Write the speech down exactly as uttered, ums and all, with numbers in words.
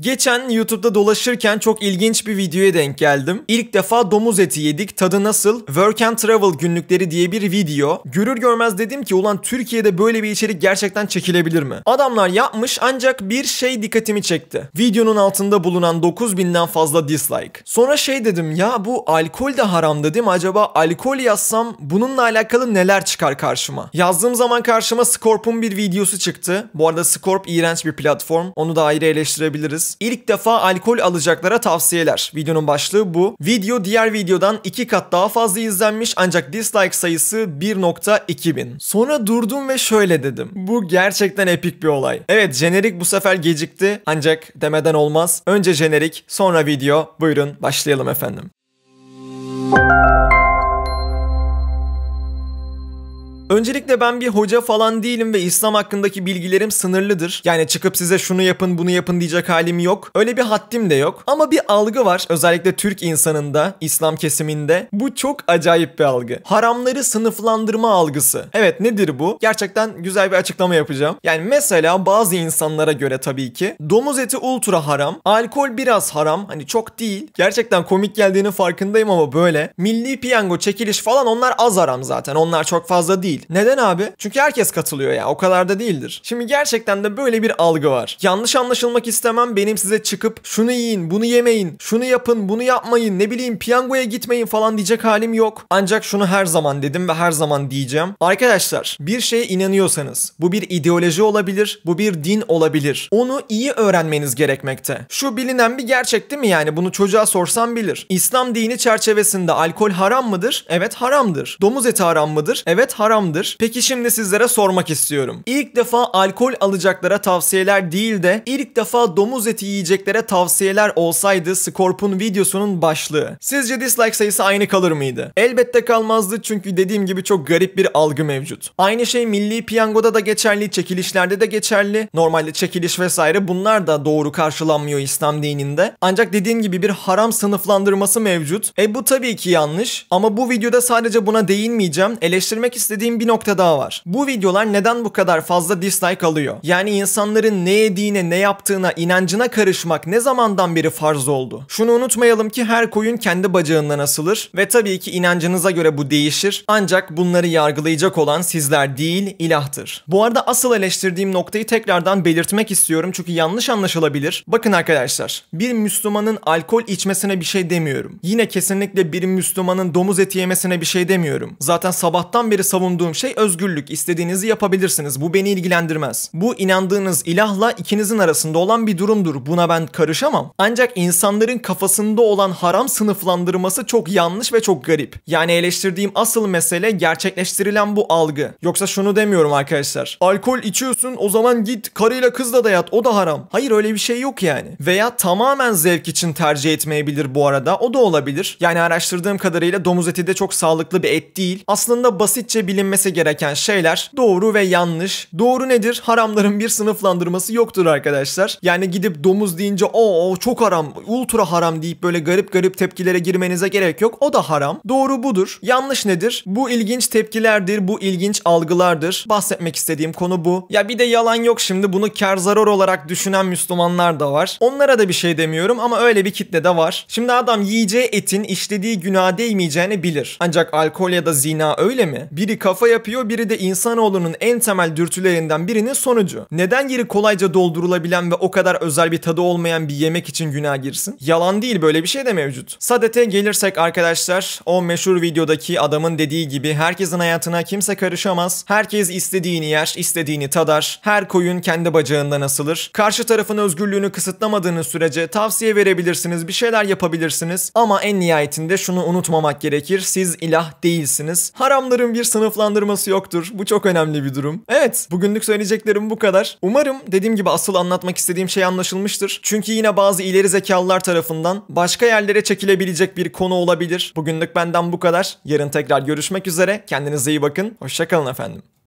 Geçen YouTube'da dolaşırken çok ilginç bir videoya denk geldim. İlk defa domuz eti yedik, tadı nasıl? Work and Travel günlükleri diye bir video. Görür görmez dedim ki ulan Türkiye'de böyle bir içerik gerçekten çekilebilir mi? Adamlar yapmış, ancak bir şey dikkatimi çekti. Videonun altında bulunan dokuz binden fazla dislike. Sonra şey dedim, ya bu alkol de haram dedim. Acaba alkol yazsam bununla alakalı neler çıkar karşıma? Yazdığım zaman karşıma Scorp'un bir videosu çıktı. Bu arada Scorp iğrenç bir platform. Onu da ayrı eleştirebiliriz. İlk defa alkol alacaklara tavsiyeler. Videonun başlığı bu. Video diğer videodan iki kat daha fazla izlenmiş, ancak dislike sayısı bir nokta iki bin. Sonra durdum ve şöyle dedim. Bu gerçekten epik bir olay. Evet, jenerik bu sefer gecikti, ancak demeden olmaz. Önce jenerik, sonra video. Buyurun başlayalım efendim. Öncelikle ben bir hoca falan değilim ve İslam hakkındaki bilgilerim sınırlıdır. Yani çıkıp size şunu yapın bunu yapın diyecek halim yok. Öyle bir haddim de yok. Ama bir algı var. Özellikle Türk insanında, İslam kesiminde. Bu çok acayip bir algı. Haramları sınıflandırma algısı. Evet, nedir bu? Gerçekten güzel bir açıklama yapacağım. Yani mesela bazı insanlara göre tabii ki domuz eti ultra haram. Alkol biraz haram. Hani çok değil. Gerçekten komik geldiğinin farkındayım ama böyle. Milli piyango, çekiliş falan onlar az haram zaten. Onlar çok fazla değil. Neden abi? Çünkü herkes katılıyor ya. O kadar da değildir. Şimdi gerçekten de böyle bir algı var. Yanlış anlaşılmak istemem. Benim size çıkıp şunu yiyin, bunu yemeyin, şunu yapın, bunu yapmayın, ne bileyim piyangoya gitmeyin falan diyecek halim yok. Ancak şunu her zaman dedim ve her zaman diyeceğim. Arkadaşlar, bir şeye inanıyorsanız, bu bir ideoloji olabilir, bu bir din olabilir. Onu iyi öğrenmeniz gerekmekte. Şu bilinen bir gerçek değil mi yani? Bunu çocuğa sorsam bilir. İslam dini çerçevesinde alkol haram mıdır? Evet, haramdır. Domuz eti haram mıdır? Evet, haramdır. Peki şimdi sizlere sormak istiyorum. İlk defa alkol alacaklara tavsiyeler değil de ilk defa domuz eti yiyeceklere tavsiyeler olsaydı Scorp'un videosunun başlığı. Sizce dislike sayısı aynı kalır mıydı? Elbette kalmazdı, çünkü dediğim gibi çok garip bir algı mevcut. Aynı şey milli piyangoda da geçerli, çekilişlerde de geçerli. Normalde çekiliş vesaire bunlar da doğru karşılanmıyor İslam dininde. Ancak dediğim gibi bir haram sınıflandırması mevcut. E bu tabii ki yanlış, ama bu videoda sadece buna değinmeyeceğim. Eleştirmek istediğim bir nokta daha var. Bu videolar neden bu kadar fazla dislike alıyor? Yani insanların ne yediğine, ne yaptığına, inancına karışmak ne zamandan beri farz oldu? Şunu unutmayalım ki her koyun kendi bacağından asılır ve tabii ki inancınıza göre bu değişir. Ancak bunları yargılayacak olan sizler değil, ilahtır. Bu arada asıl eleştirdiğim noktayı tekrardan belirtmek istiyorum, çünkü yanlış anlaşılabilir. Bakın arkadaşlar, bir Müslümanın alkol içmesine bir şey demiyorum. Yine kesinlikle bir Müslümanın domuz eti yemesine bir şey demiyorum. Zaten sabahtan beri savunduğum şey özgürlük. İstediğinizi yapabilirsiniz. Bu beni ilgilendirmez. Bu inandığınız ilahla ikinizin arasında olan bir durumdur. Buna ben karışamam. Ancak insanların kafasında olan haram sınıflandırması çok yanlış ve çok garip. Yani eleştirdiğim asıl mesele gerçekleştirilen bu algı. Yoksa şunu demiyorum arkadaşlar. Alkol içiyorsun, o zaman git karıyla kızla da yat, o da haram. Hayır, öyle bir şey yok yani. Veya tamamen zevk için tercih etmeyebilir bu arada. O da olabilir. Yani araştırdığım kadarıyla domuz eti de çok sağlıklı bir et değil. Aslında basitçe bilinmesi gereken şeyler doğru ve yanlış. Doğru nedir? Haramların bir sınıflandırması yoktur arkadaşlar. Yani gidip domuz deyince o çok haram, ultra haram deyip böyle garip garip tepkilere girmenize gerek yok. O da haram. Doğru budur. Yanlış nedir? Bu ilginç tepkilerdir. Bu ilginç algılardır. Bahsetmek istediğim konu bu. Ya bir de yalan yok şimdi. Bunu kar zarar olarak düşünen Müslümanlar da var. Onlara da bir şey demiyorum ama öyle bir kitle de var. Şimdi adam yiyeceği etin işlediği günaha değmeyeceğini bilir. Ancak alkol ya da zina öyle mi? Biri kafa yapıyor, biri de insanoğlunun en temel dürtülerinden birinin sonucu. Neden yeri kolayca doldurulabilen ve o kadar özel bir tadı olmayan bir yemek için günaha girsin? Yalan değil, böyle bir şey de mevcut. Sadete gelirsek arkadaşlar, o meşhur videodaki adamın dediği gibi herkesin hayatına kimse karışamaz. Herkes istediğini yer, istediğini tadar. Her koyun kendi bacağından asılır. Karşı tarafın özgürlüğünü kısıtlamadığınız sürece tavsiye verebilirsiniz, bir şeyler yapabilirsiniz. Ama en nihayetinde şunu unutmamak gerekir. Siz ilah değilsiniz. Haramların bir sınıflandırması yoktur. Bu çok önemli bir durum. Evet, bugünlük söyleyeceklerim bu kadar. Umarım dediğim gibi asıl anlatmak istediğim şey anlaşılmıştır. Çünkü yine bazı ileri zekalılar tarafından başka yerlere çekilebilecek bir konu olabilir. Bugünlük benden bu kadar. Yarın tekrar görüşmek üzere. Kendinize iyi bakın. Hoşça kalın efendim.